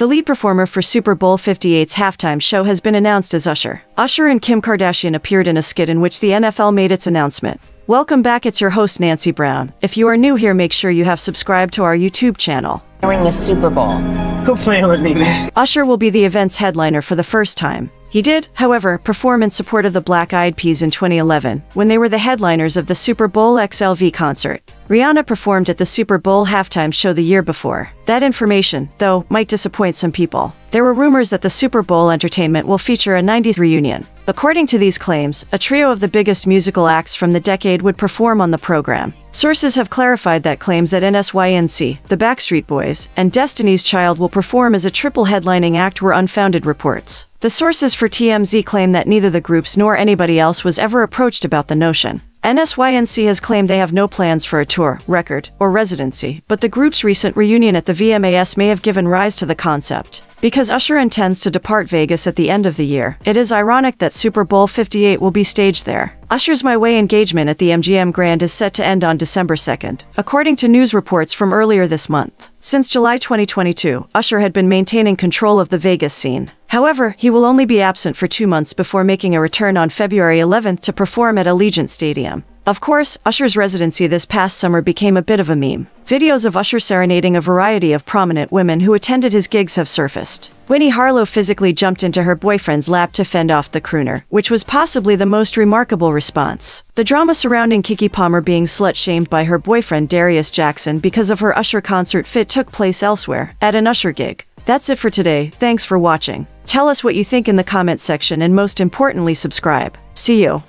The lead performer for Super Bowl LVIII's halftime show has been announced as Usher. Usher and Kim Kardashian appeared in a skit in which the NFL made its announcement. Welcome back, it's your host Nancy Brown. If you are new here, make sure you have subscribed to our YouTube channel. During the Super Bowl. Go play with me, man. Usher will be the event's headliner for the first time. He did, however, perform in support of the Black Eyed Peas in 2011, when they were the headliners of the Super Bowl XLV concert. Rihanna performed at the Super Bowl halftime show the year before. That information, though, might disappoint some people. There were rumors that the Super Bowl entertainment will feature a 90s reunion. According to these claims, a trio of the biggest musical acts from the decade would perform on the program. Sources have clarified that claims that NSYNC, the Backstreet Boys, and Destiny's Child will perform as a triple headlining act were unfounded reports. The sources for TMZ claim that neither the groups nor anybody else was ever approached about the notion. NSYNC has claimed they have no plans for a tour, record, or residency, but the group's recent reunion at the VMAs may have given rise to the concept. Because Usher intends to depart Vegas at the end of the year, it is ironic that Super Bowl LVIII will be staged there. Usher's My Way engagement at the MGM Grand is set to end on December 2nd, according to news reports from earlier this month. Since July 2022, Usher had been maintaining control of the Vegas scene. However, he will only be absent for 2 months before making a return on February 11th to perform at Allegiant Stadium. Of course, Usher's residency this past summer became a bit of a meme. Videos of Usher serenading a variety of prominent women who attended his gigs have surfaced. Winnie Harlow physically jumped into her boyfriend's lap to fend off the crooner, which was possibly the most remarkable response. The drama surrounding Keke Palmer being slut-shamed by her boyfriend Darius Jackson because of her Usher concert fit took place elsewhere, at an Usher gig. That's it for today, thanks for watching. Tell us what you think in the comment section and most importantly subscribe. See you.